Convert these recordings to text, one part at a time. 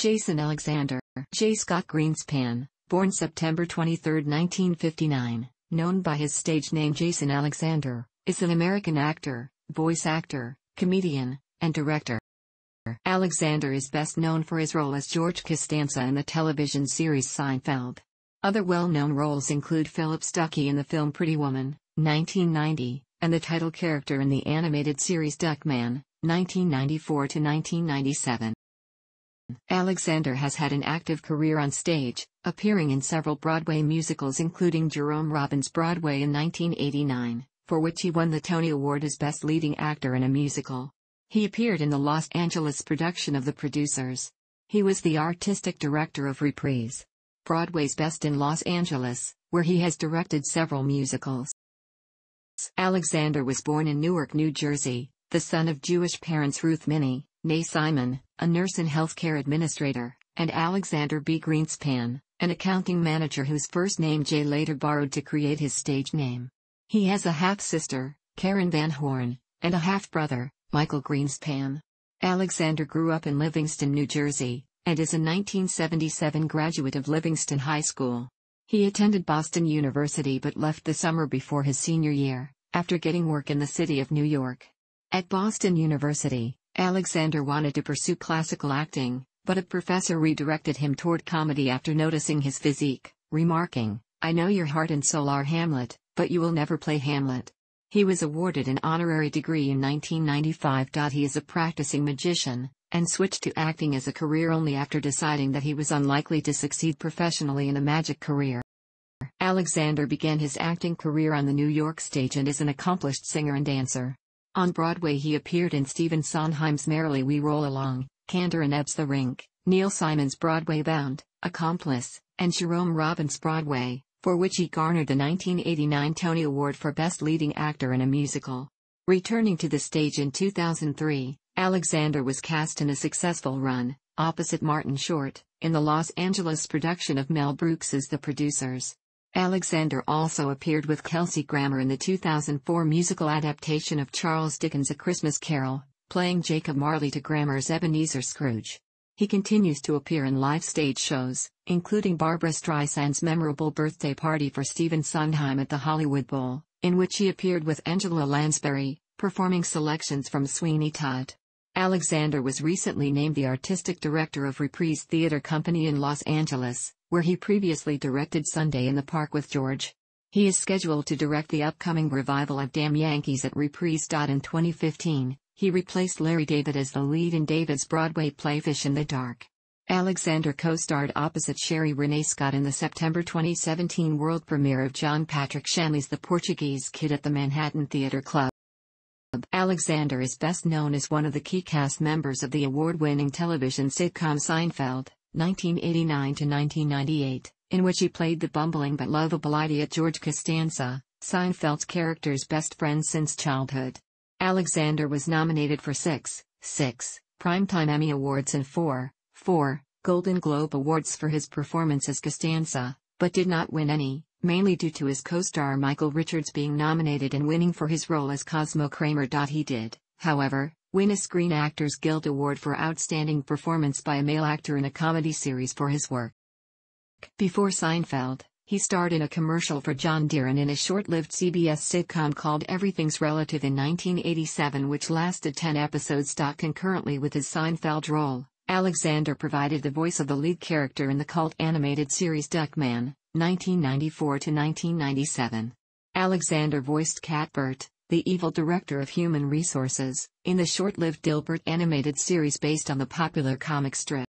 Jason Alexander, Jay Scott Greenspan, born September 23, 1959, known by his stage name Jason Alexander, is an American actor, voice actor, comedian, and director. Alexander is best known for his role as George Costanza in the television series Seinfeld. Other well-known roles include Phillip Stuckey in the film Pretty Woman, 1990, and the title character in the animated series Duckman, 1994 to 1997. Alexander has had an active career on stage, appearing in several Broadway musicals including Jerome Robbins' Broadway in 1989, for which he won the Tony Award as Best Leading Actor in a Musical. He appeared in the Los Angeles production of The Producers. He was the artistic director of Reprise, Broadway's Best in Los Angeles, where he has directed several musicals. Alexander was born in Newark, New Jersey, the son of Jewish parents Ruth Minnie, née Simon, a nurse and healthcare administrator, and Alexander B. Greenspan, an accounting manager whose first name Jay later borrowed to create his stage name. He has a half-sister, Karen Van Horne, and a half-brother, Michael Greenspan. Alexander grew up in Livingston, New Jersey, and is a 1977 graduate of Livingston High School. He attended Boston University but left the summer before his senior year, after getting work in the city of New York. At Boston University, Alexander wanted to pursue classical acting, but a professor redirected him toward comedy after noticing his physique, remarking, "I know your heart and soul are Hamlet, but you will never play Hamlet." He was awarded an honorary degree in 1995. He is a practicing magician, and switched to acting as a career only after deciding that he was unlikely to succeed professionally in a magic career. Alexander began his acting career on the New York stage and is an accomplished singer and dancer. On Broadway he appeared in Stephen Sondheim's Merrily We Roll Along, Kander and Ebb's The Rink, Neil Simon's Broadway Bound, Accomplice, and Jerome Robbins' Broadway, for which he garnered the 1989 Tony Award for Best Leading Actor in a Musical. Returning to the stage in 2003, Alexander was cast in a successful run, opposite Martin Short, in the Los Angeles production of Mel Brooks's The Producers. Alexander also appeared with Kelsey Grammer in the 2004 musical adaptation of Charles Dickens' A Christmas Carol, playing Jacob Marley to Grammer's Ebenezer Scrooge. He continues to appear in live stage shows, including Barbra Streisand's memorable birthday party for Stephen Sondheim at the Hollywood Bowl, in which he appeared with Angela Lansbury, performing selections from Sweeney Todd. Alexander was recently named the artistic director of Reprise Theatre Company in Los Angeles, where he previously directed Sunday in the Park with George. He is scheduled to direct the upcoming revival of Damn Yankees at Reprise. In 2015, he replaced Larry David as the lead in David's Broadway play Fish in the Dark. Alexander co-starred opposite Sherry Renee Scott in the September 2017 world premiere of John Patrick Shanley's The Portuguese Kid at the Manhattan Theatre Club. Alexander is best known as one of the key cast members of the award-winning television sitcom Seinfeld, 1989 to 1998, in which he played the bumbling but lovable idiot George Costanza, Seinfeld's character's best friend since childhood. Alexander was nominated for six Primetime Emmy Awards and four Golden Globe Awards for his performance as Costanza, but did not win any, mainly due to his co-star Michael Richards being nominated and winning for his role as Cosmo Kramer. He did, however, win a Screen Actors Guild Award for Outstanding Performance by a Male Actor in a Comedy Series for his work. Before Seinfeld, he starred in a commercial for John Deere and in a short-lived CBS sitcom called Everything's Relative in 1987, which lasted 10 episodes. Concurrently with his Seinfeld role, Alexander provided the voice of the lead character in the cult animated series Duckman, 1994 to 1997. Alexander voiced Catbert, the evil director of human resources, in the short-lived Dilbert animated series based on the popular comic strip.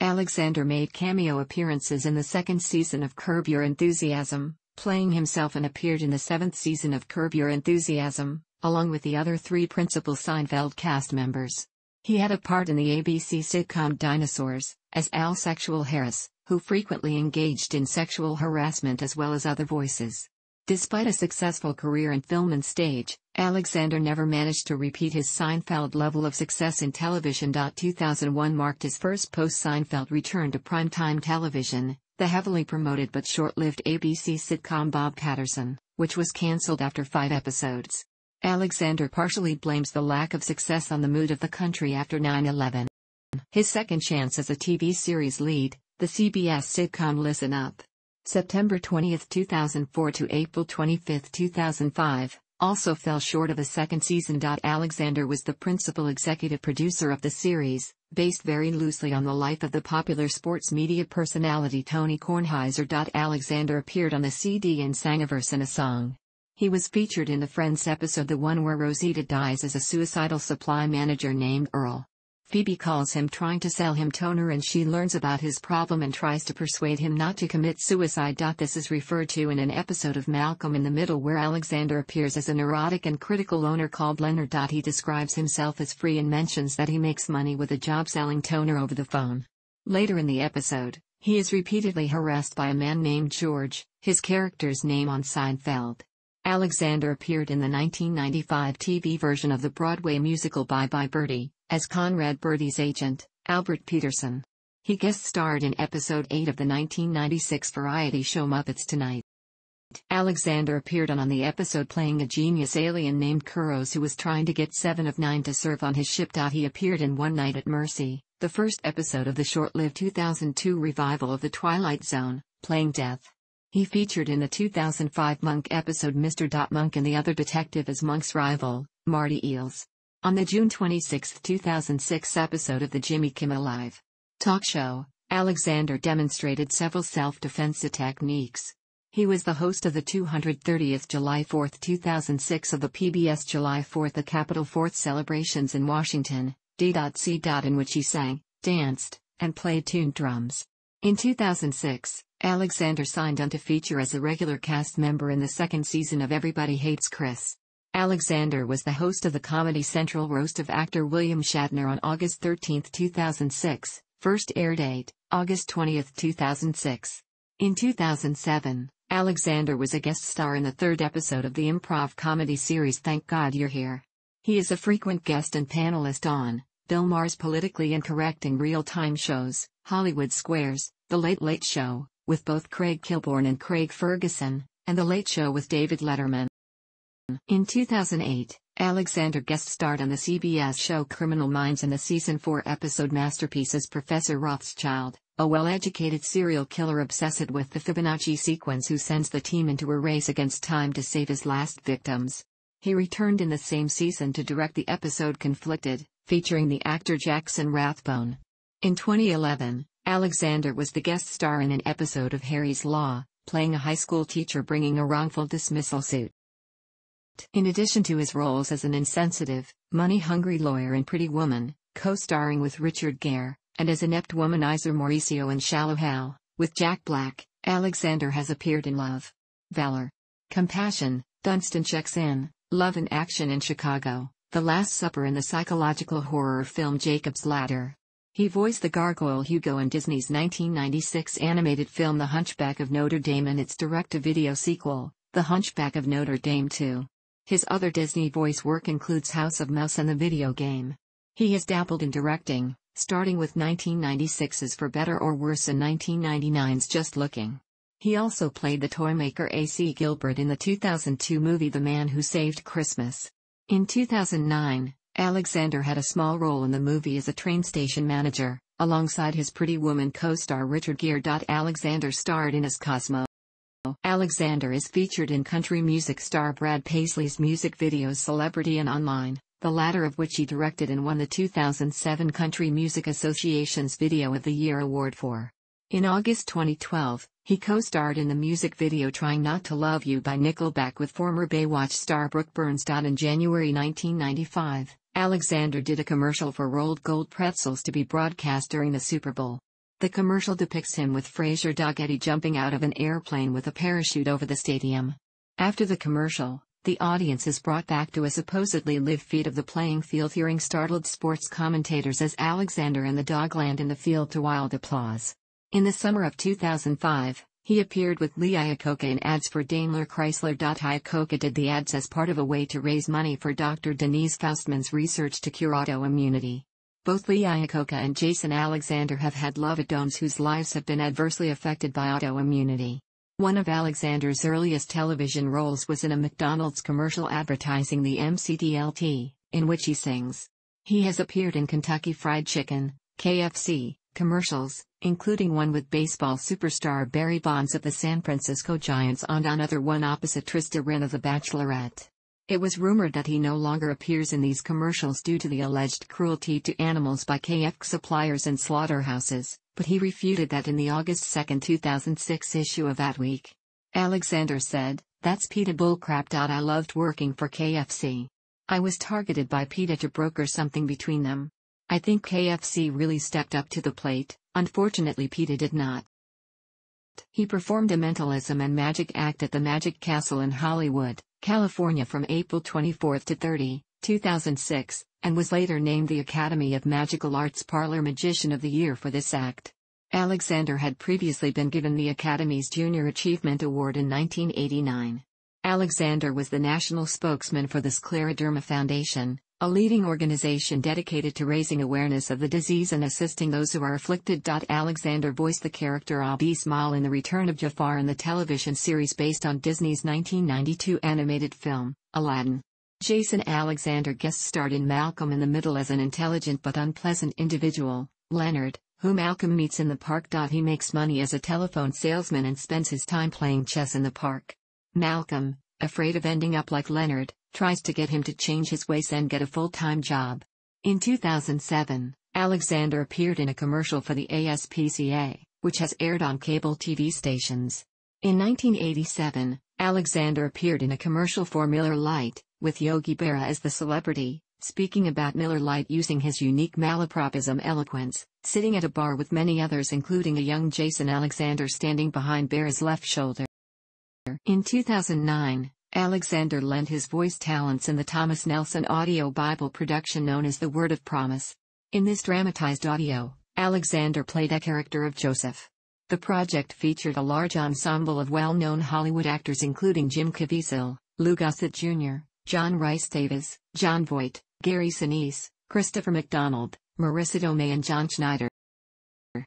Alexander made cameo appearances in the second season of Curb Your Enthusiasm, playing himself, and appeared in the seventh season of Curb Your Enthusiasm, along with the other three principal Seinfeld cast members. He had a part in the ABC sitcom Dinosaurs, as Al Sexual Harris, who frequently engaged in sexual harassment as well as other voices. Despite a successful career in film and stage, Alexander never managed to repeat his Seinfeld level of success in television. 2001 marked his first post-Seinfeld return to primetime television, the heavily promoted but short-lived ABC sitcom Bob Patterson, which was cancelled after 5 episodes. Alexander partially blames the lack of success on the mood of the country after 9/11. his second chance as a TV series lead, the CBS sitcom Listen Up. September 20, 2004 to April 25, 2005, also fell short of a second season. Alexander was the principal executive producer of the series, based very loosely on the life of the popular sports media personality Tony Kornheiser. Alexander appeared on the CD and sang a verse in a song. He was featured in the Friends episode, the one where Rosita dies, as a suicidal supply manager named Earl. Phoebe calls him trying to sell him toner, and she learns about his problem and tries to persuade him not to commit suicide. This is referred to in an episode of Malcolm in the Middle where Alexander appears as a neurotic and critical loner called Leonard. He describes himself as free and mentions that he makes money with a job selling toner over the phone. Later in the episode, he is repeatedly harassed by a man named George, his character's name on Seinfeld. Alexander appeared in the 1995 TV version of the Broadway musical Bye Bye Birdie, as Conrad Birdie's agent, Albert Peterson. He guest starred in episode 8 of the 1996 variety show Muppets Tonight. Alexander appeared on the episode playing a genius alien named Kuros who was trying to get 7 of 9 to serve on his ship. He appeared in One Night at Mercy, the first episode of the short-lived 2002 revival of The Twilight Zone, playing Death. He featured in the 2005 Monk episode Mr. Monk and the Other Detective as Monk's rival, Marty Eales. On the June 26, 2006 episode of the Jimmy Kimmel Live talk show, Alexander demonstrated several self-defense techniques. He was the host of the 230th July 4, 2006 of the PBS July 4th the Capitol 4th celebrations in Washington, D.C. in which he sang, danced, and played tuned drums. In 2006, Alexander signed on to feature as a regular cast member in the second season of Everybody Hates Chris. Alexander was the host of the Comedy Central roast of actor William Shatner on August 13, 2006, first air date, August 20, 2006. In 2007, Alexander was a guest star in the third episode of the improv comedy series Thank God You're Here. He is a frequent guest and panelist on Bill Maher's Politically Incorrect and Real-Time shows, Hollywood Squares, The Late Late Show, with both Craig Kilborn and Craig Ferguson, and The Late Show with David Letterman. In 2008, Alexander guest starred on the CBS show Criminal Minds and the Season 4 episode Masterpiece as Professor Rothschild, a well-educated serial killer obsessed with the Fibonacci sequence who sends the team into a race against time to save his last victims. He returned in the same season to direct the episode Conflicted, featuring the actor Jackson Rathbone. In 2011, Alexander was the guest star in an episode of Harry's Law, playing a high school teacher bringing a wrongful dismissal suit. In addition to his roles as an insensitive, money-hungry lawyer in Pretty Woman, co-starring with Richard Gere, and as inept womanizer Mauricio in Shallow Hal, with Jack Black, Alexander has appeared in Love, Valor, Compassion, Dunstan Checks In, Love in Action in Chicago, The Last Supper and the psychological horror film Jacob's Ladder. He voiced the gargoyle Hugo in Disney's 1996 animated film The Hunchback of Notre Dame and its direct-to-video sequel, The Hunchback of Notre Dame 2. His other Disney voice work includes House of Mouse and the video game. He has dabbled in directing, starting with 1996's For Better or Worse and 1999's Just Looking. He also played the toymaker A.C. Gilbert in the 2002 movie The Man Who Saved Christmas. In 2009, Alexander had a small role in the movie as a train station manager, alongside his Pretty Woman co-star Richard Gere. Alexander starred in As Cosmo. Alexander is featured in country music star Brad Paisley's music videos Celebrity and Online, the latter of which he directed and won the 2007 Country Music Association's Video of the Year award for. In August 2012, he co-starred in the music video Trying Not to Love You by Nickelback with former Baywatch star Brooke Burns. In January 1995, Alexander did a commercial for rolled gold pretzels to be broadcast during the Super Bowl. The commercial depicts him with Fraser Dougherty jumping out of an airplane with a parachute over the stadium. After the commercial, the audience is brought back to a supposedly live feed of the playing field, hearing startled sports commentators as Alexander and the dog land in the field to wild applause. In the summer of 2005, he appeared with Lee Iacocca in ads for Daimler Chrysler. Iacocca did the ads as part of a way to raise money for Dr. Denise Faustman's research to cure autoimmunity. Both Lee Iacocca and Jason Alexander have had loved ones whose lives have been adversely affected by autoimmunity. One of Alexander's earliest television roles was in a McDonald's commercial advertising the MCDLT, in which he sings. He has appeared in Kentucky Fried Chicken, KFC, commercials, including one with baseball superstar Barry Bonds of the San Francisco Giants and another one opposite Trista Rinn of The Bachelorette. It was rumored that he no longer appears in these commercials due to the alleged cruelty to animals by KFC suppliers and slaughterhouses, but he refuted that in the August 2, 2006 issue of That Week. Alexander said, "That's PETA bullcrap. I loved working for KFC. I was targeted by PETA to broker something between them. I think KFC really stepped up to the plate, unfortunately PETA did not." He performed a mentalism and magic act at the Magic Castle in Hollywood, California from April 24 to 30, 2006, and was later named the Academy of Magical Arts Parlor Magician of the Year for this act. Alexander had previously been given the Academy's Junior Achievement Award in 1989. Alexander was the national spokesman for the Scleroderma Foundation, a leading organization dedicated to raising awareness of the disease and assisting those who are afflicted. Alexander voiced the character Abu Simbel in The Return of Jafar in the television series based on Disney's 1992 animated film, Aladdin. Jason Alexander guest starred in Malcolm in the Middle as an intelligent but unpleasant individual, Leonard, who Malcolm meets in the park. He makes money as a telephone salesman and spends his time playing chess in the park. Malcolm, afraid of ending up like Leonard, tries to get him to change his ways and get a full-time job. In 2007, Alexander appeared in a commercial for the ASPCA, which has aired on cable TV stations. In 1987, Alexander appeared in a commercial for Miller Lite, with Yogi Berra as the celebrity, speaking about Miller Lite using his unique malapropism eloquence, sitting at a bar with many others including a young Jason Alexander standing behind Berra's left shoulder. In 2009, Alexander lent his voice talents in the Thomas Nelson audio Bible production known as The Word of Promise. In this dramatized audio, Alexander played a character of Joseph. The project featured a large ensemble of well-known Hollywood actors including Jim Caviezel, Lou Gossett Jr., John Rhys Davies, John Voight, Gary Sinise, Christopher McDonald, Marissa Tomei and John Schneider.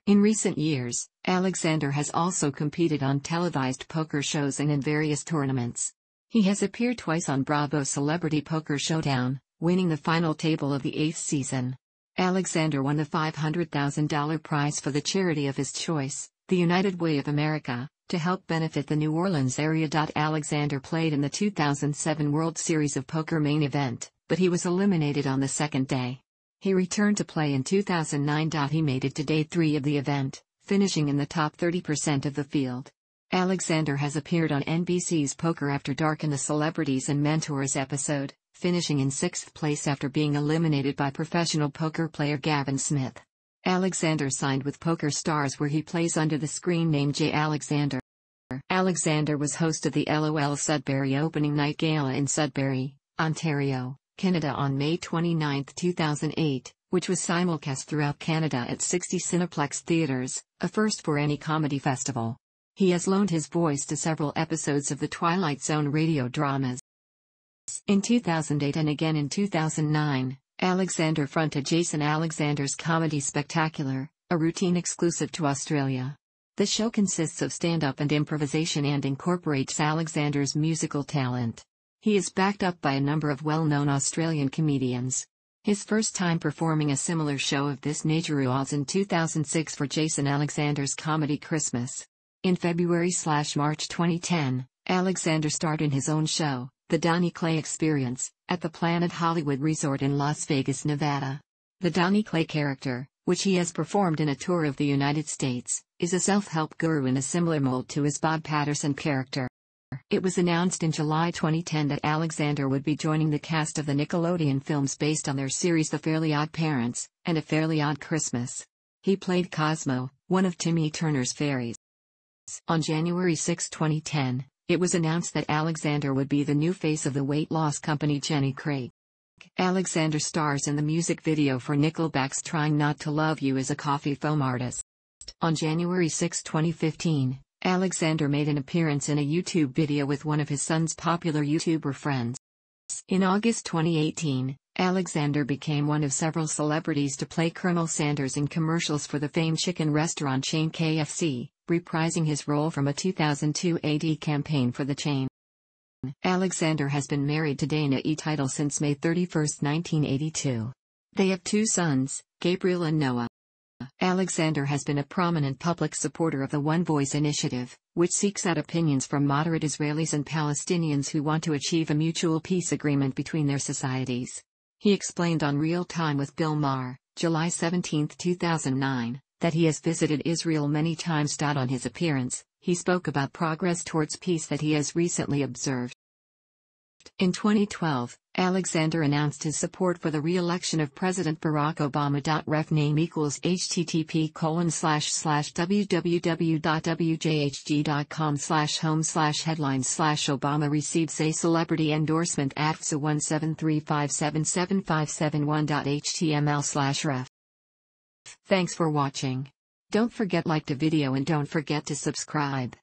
In recent years, Alexander has also competed on televised poker shows and in various tournaments. He has appeared twice on Bravo's Celebrity Poker Showdown, winning the final table of the 8th season. Alexander won the $500,000 prize for the charity of his choice, the United Way of America, to help benefit the New Orleans area. Alexander played in the 2007 World Series of Poker main event, but he was eliminated on the second day. He returned to play in 2009. He made it to day 3 of the event, finishing in the top 30% of the field. Alexander has appeared on NBC's Poker After Dark in the Celebrities and Mentors episode, finishing in 6th place after being eliminated by professional poker player Gavin Smith. Alexander signed with PokerStars where he plays under the screen name Jay Alexander. Alexander was host of the LOL Sudbury Opening Night Gala in Sudbury, Ontario, Canada on May 29, 2008, which was simulcast throughout Canada at 60 Cineplex theaters, a first for any comedy festival. He has loaned his voice to several episodes of The Twilight Zone radio dramas. In 2008 and again in 2009, Alexander fronted Jason Alexander's comedy spectacular, a routine exclusive to Australia. The show consists of stand-up and improvisation and incorporates Alexander's musical talent. He is backed up by a number of well-known Australian comedians. His first time performing a similar show of this nature was in 2006 for Jason Alexander's comedy Christmas. In February/March 2010, Alexander starred in his own show, The Donnie Clay Experience, at the Planet Hollywood Resort in Las Vegas, Nevada. The Donnie Clay character, which he has performed in a tour of the United States, is a self-help guru in a similar mold to his Bob Patterson character. It was announced in July 2010 that Alexander would be joining the cast of the Nickelodeon films based on their series The Fairly Odd Parents, and A Fairly Odd Christmas. He played Cosmo, one of Timmy Turner's fairies. On January 6, 2010, it was announced that Alexander would be the new face of the weight loss company Jenny Craig. Alexander stars in the music video for Nickelback's Trying Not to Love You as a coffee foam artist. On January 6, 2015, Alexander made an appearance in a YouTube video with one of his son's popular YouTuber friends. In August 2018, Alexander became one of several celebrities to play Colonel Sanders in commercials for the famed chicken restaurant chain KFC, reprising his role from a 2002 AD campaign for the chain. Alexander has been married to Dana E. Title since May 31, 1982. They have two sons, Gabriel and Noah. Alexander has been a prominent public supporter of the One Voice Initiative, which seeks out opinions from moderate Israelis and Palestinians who want to achieve a mutual peace agreement between their societies. He explained on Real Time with Bill Maher, July 17, 2009, that he has visited Israel many times. On his appearance, he spoke about progress towards peace that he has recently observed. In 2012, Alexander announced his support for the re-election of President Barack Obama. Refname=http://www.wjhg.com/home/headlines/Obama receives a celebrity endorsement at FSA173577571.html/ref. Thanks for watching. Don't forget like the video and don't forget to subscribe.